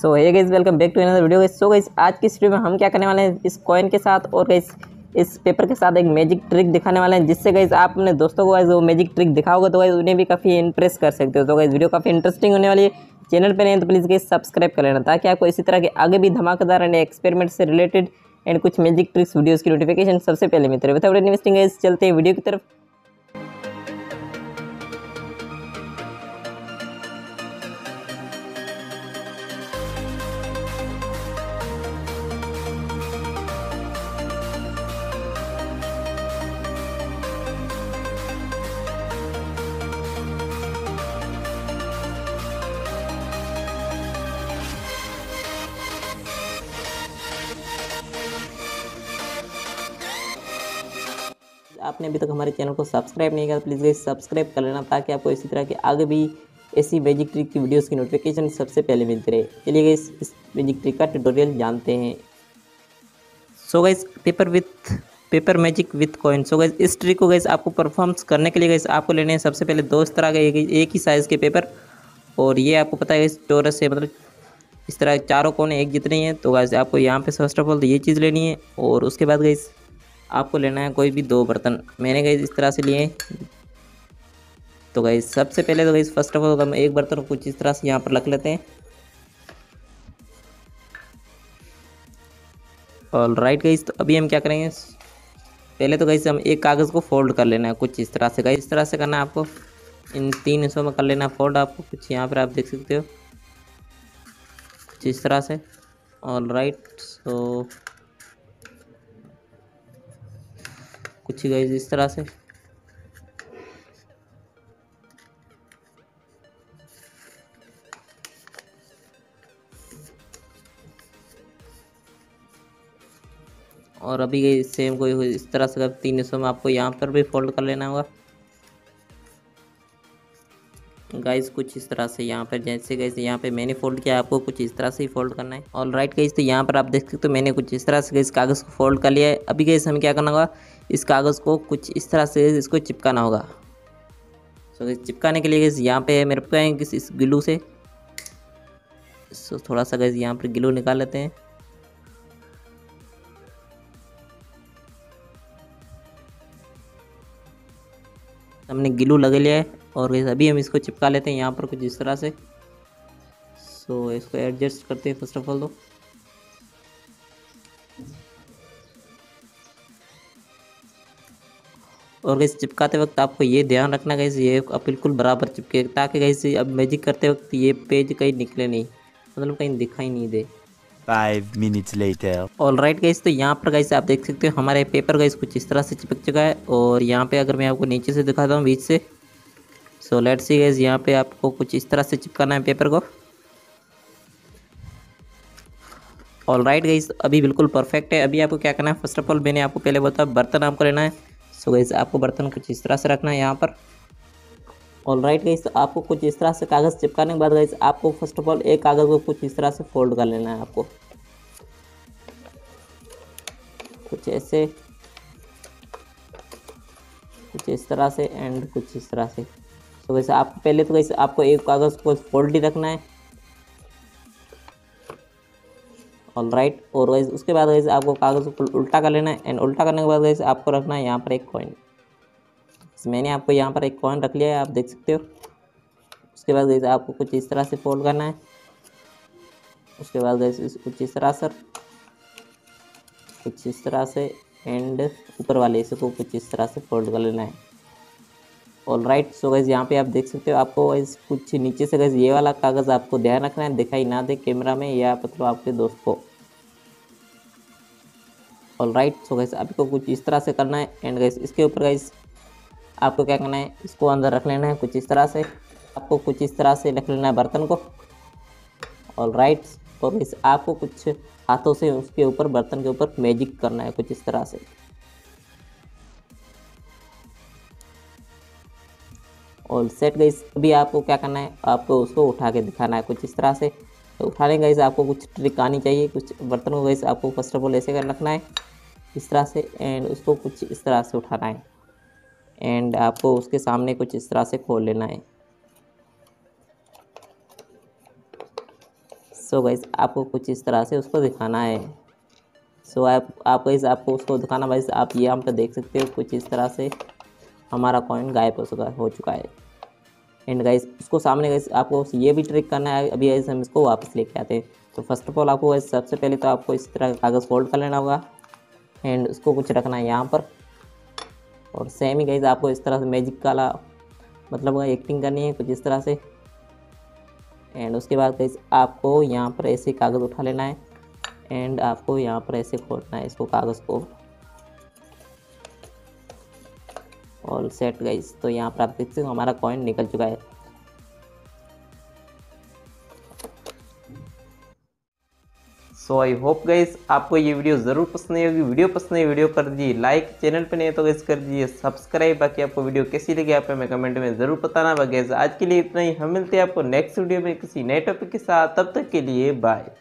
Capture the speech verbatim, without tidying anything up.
So hey guys, welcome back to another video guys. So guys, आज की video में हम क्या करने वाले हैं, इस कॉइन के साथ और गाइस इस पेपर के साथ एक मैजिक ट्रिक दिखाने वाले हैं, जिससे गाइस आप अपने दोस्तों को गाइस वो मैजिक ट्रिक दिखाओगे तो गाइस उन्हें भी काफ़ी इंप्रेस कर सकते हो। तो गाइस वीडियो काफ़ी इंटरेस्टिंग होने वाली है। चैनल पर नहीं तो प्लीज़ गाइस सब्सक्राइब कर लेना, ताकि आपको इसी तरह के आगे भी धमाकेदार एंड एक्सपेरिमेंट से रिलेटेड एंड कुछ मैजिक ट्रिक्स वीडियोज़ की नोटिफिकेशन सबसे पहले मिलते रहे। विदाउट एनी वेस्टिंग गाइस चलते हैं वीडियो की तरफ। आपने अभी तक हमारे चैनल को सब्सक्राइब नहीं किया तो प्लीज़ गाइस सब्सक्राइब कर लेना, ताकि आपको इसी तरह के आगे भी ऐसी मैजिक ट्रिक की वीडियोस की नोटिफिकेशन सबसे पहले मिलती रहे। चलिए गाइस इस मैजिक ट्रिक का ट्यूटोरियल जानते हैं। So guys, paper with paper magic with coin. So guys, इस ट्रिक को गाइस आपको परफॉर्म करने के लिए गाइस आपको लेने हैं सबसे पहले दो तरह के एक ही साइज़ के पेपर, और ये आपको पता है चौरस है, मतलब इस तरह चारों कोने एक जितने हैं। तो गाइस आपको यहाँ पे फर्स्ट ऑफ ऑल तो ये चीज़ लेनी है, और उसके बाद गाइस आपको लेना है कोई भी दो बर्तन। मैंने गाइस इस तरह से लिए। तो गाइस सबसे पहले तो गाइस फर्स्ट ऑफ ऑल हम एक बर्तन कुछ इस तरह से यहाँ पर रख लेते हैं। ऑल राइट गाइस, तो अभी हम क्या करेंगे, पहले तो गाइस हम एक कागज़ को फोल्ड कर लेना है कुछ इस तरह से। गाइस इस तरह से करना है आपको, इन तीन हिस्सों में कर लेना फोल्ड आपको। कुछ यहाँ पर आप देख सकते हो कुछ इस तरह से। ऑल राइट, सो कुछ गाइस इस तरह से। और अभी गाइस सेम कोई इस तरह से तीन हिस्सों में आपको यहाँ पर भी फोल्ड कर लेना होगा गाइस, कुछ इस तरह से। यहाँ पर जैसे गाइस यहाँ पे मैंने फोल्ड किया, आपको कुछ इस तरह से ही फोल्ड करना है। ऑल राइट गाइस, तो यहाँ पर आप देख सकते हो तो मैंने कुछ इस तरह से गाइस कागज़ को फोल्ड कर लिया है। अभी गाइस हम क्या करना होगा, इस कागज़ को कुछ इस तरह से इसको चिपकाना होगा। सो गाइस चिपकाने के लिए गाइस यहाँ पे मेरे पास किस इस ग्लू से सो थोड़ा सा गाइस यहाँ पर ग्लू निकाल लेते हैं। हमने ग्लू लगा लिया है, और गाइस अभी हम इसको चिपका लेते हैं यहाँ पर कुछ इस तरह से। सो so, इसको एडजस्ट करते हैं फर्स्ट ऑफ ऑल। तो और गाइस चिपकाते वक्त आपको ये ध्यान रखना गाइस ये बिल्कुल बराबर चिपके, ताकि गाइस अब मैजिक करते वक्त ये पेज कहीं निकले नहीं, मतलब कहीं दिखाई नहीं दे। Five minutes later. All right guys, तो यहाँ पर गाइस आप देख सकते हो हमारे पेपर गाइस कुछ इस तरह से चिपक चुका है। और यहाँ पे अगर मैं आपको नीचे से दिखाता हूँ बीच से, सो लेट्स सी गाइस यहाँ पे आपको कुछ इस तरह से चिपकाना है पेपर को। ऑल राइट गाइस, अभी बिल्कुल परफेक्ट है। अभी आपको क्या करना है, फर्स्ट ऑफ ऑल मैंने आपको पहले बताया बर्तन आपको लेना है। सो गाइस आपको बर्तन कुछ इस तरह से रखना है यहाँ पर। ऑल राइट गाइस, तो आपको कुछ इस तरह से कागज़ चिपकाने के बाद गाइस आपको फर्स्ट ऑफ ऑल एक कागज़ को कुछ इस तरह से फोल्ड कर लेना है आपको कुछ ऐसे, कुछ इस तरह से एंड कुछ इस तरह से। तो गाइस आपको पहले तो गाइस आपको एक कागज़ को फोल्ड ही रखना है। ऑल राइट, और गाइस उसके बाद गाइस आपको कागज़ को उल्टा कर लेना है, एंड उल्टा करने के बाद गाइस आपको रखना है यहाँ पर एक कॉइन। मैंने आपको यहाँ पर एक कॉइन रख लिया है, आप देख सकते हो। उसके बाद गाइस आपको कुछ इस तरह से फोल्ड करना है। उसके बाद गाइस कुछ इस तरह से, कुछ इस तरह से एंड ऊपर वाले इसको कुछ इस तरह से फोल्ड कर लेना है। ऑल राइट, सो गाइस यहाँ पे आप देख सकते हो आपको गाइस कुछ नीचे से गाइस ये वाला कागज़ आपको ध्यान रखना है, दिखाई ना दे कैमरा में या मतलब आपके दोस्त को। ऑल राइट, सो गाइस आपको कुछ इस तरह से करना है, एंड गाइस इसके ऊपर गाइस आपको क्या करना है, इसको अंदर रख लेना है कुछ इस तरह से। आपको कुछ इस तरह से रख लेना है बर्तन को। ऑल राइट, और गाइस आपको कुछ हाथों से उसके ऊपर बर्तन के ऊपर मैजिक करना है कुछ इस तरह से। ऑल सेट गाइस, अभी आपको क्या करना है, आपको उसको उठा के दिखाना है कुछ इस तरह से। तो उठाने गाइस आपको कुछ ट्रिक आनी चाहिए। कुछ बर्तन को गाइस आपको फर्स्ट ऑफ ऑल ऐसे कर रखना है इस तरह से, एंड उसको कुछ इस तरह से उठाना है, एंड आपको उसके सामने कुछ इस तरह से खोल लेना है। सो गाइस आपको कुछ इस तरह से उसको दिखाना है। सो आप आप गाइस आपको उसको दिखाना वाइस आप ये हम पे देख सकते हो कुछ इस तरह से हमारा कॉइन गायब हो चुका हो चुका है। एंड गाइस उसको सामने गाइस आपको ये भी ट्रिक करना है। अभी गाइस हम इसको वापस लेके आते हैं। तो फर्स्ट ऑफ ऑल आपको गाइस सबसे पहले तो आपको इस तरह कागज़ फोल्ड कर लेना होगा एंड उसको कुछ रखना है यहाँ पर। और सेम ही गाइस आपको इस तरह से मैजिक वाला मतलब एक्टिंग करनी है कुछ इस तरह से। एंड उसके बाद गाइस आपको यहाँ पर ऐसे कागज़ उठा लेना है एंड आपको यहाँ पर ऐसे खोलना है इसको कागज़ को। ऑल सेट गाइस, तो यहाँ पर आप देख सकते हो हमारा कॉइन निकल चुका है। सो आई होप गाइस आपको ये वीडियो ज़रूर पसंद आई होगी। वीडियो पसंद आई वीडियो कर दीजिए लाइक, चैनल पे नहीं तो गाइस कर दीजिए सब्सक्राइब। बाकी आपको वीडियो कैसी लगी आप हमें कमेंट में ज़रूर बताना। बाकी गाइस आज के लिए इतना ही, हम मिलते हैं आपको नेक्स्ट वीडियो में किसी नए टॉपिक के साथ। तब तक के लिए बाय।